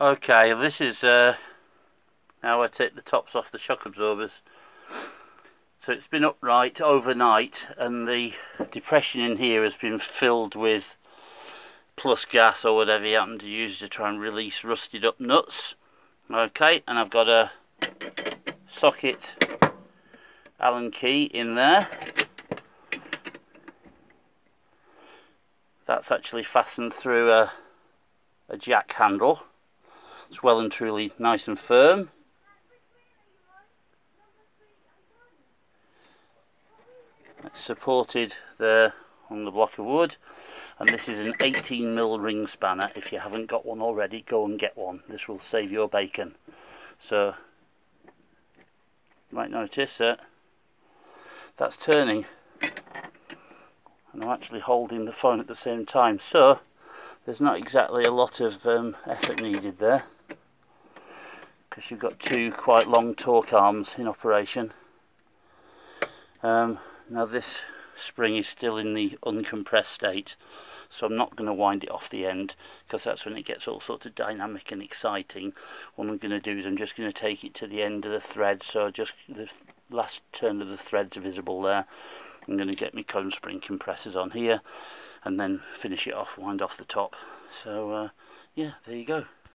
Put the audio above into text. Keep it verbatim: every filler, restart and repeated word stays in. Okay, this is uh, how I take the tops off the shock absorbers. So it's been upright overnight and the depression in here has been filled with plusgas or whatever you happen to use to try and release rusted up nuts. Okay, and I've got a socket Allen key in there. That's actually fastened through a, a jack handle. It's well and truly nice and firm. It's supported there on the block of wood, and this is an eighteen mil ring spanner. If you haven't got one already, go and get one. This will save your bacon. So you might notice that that's turning, and I'm actually holding the phone at the same time, so there's not exactly a lot of um, effort needed there, because you've got two quite long torque arms in operation. Um, now this spring is still in the uncompressed state, so I'm not going to wind it off the end, because that's when it gets all sorts of dynamic and exciting. What I'm going to do is I'm just going to take it to the end of the thread, so just the last turn of the threads are visible there. I'm going to get my cone spring compressors on here and then finish it off, wind off the top. So uh, yeah, there you go.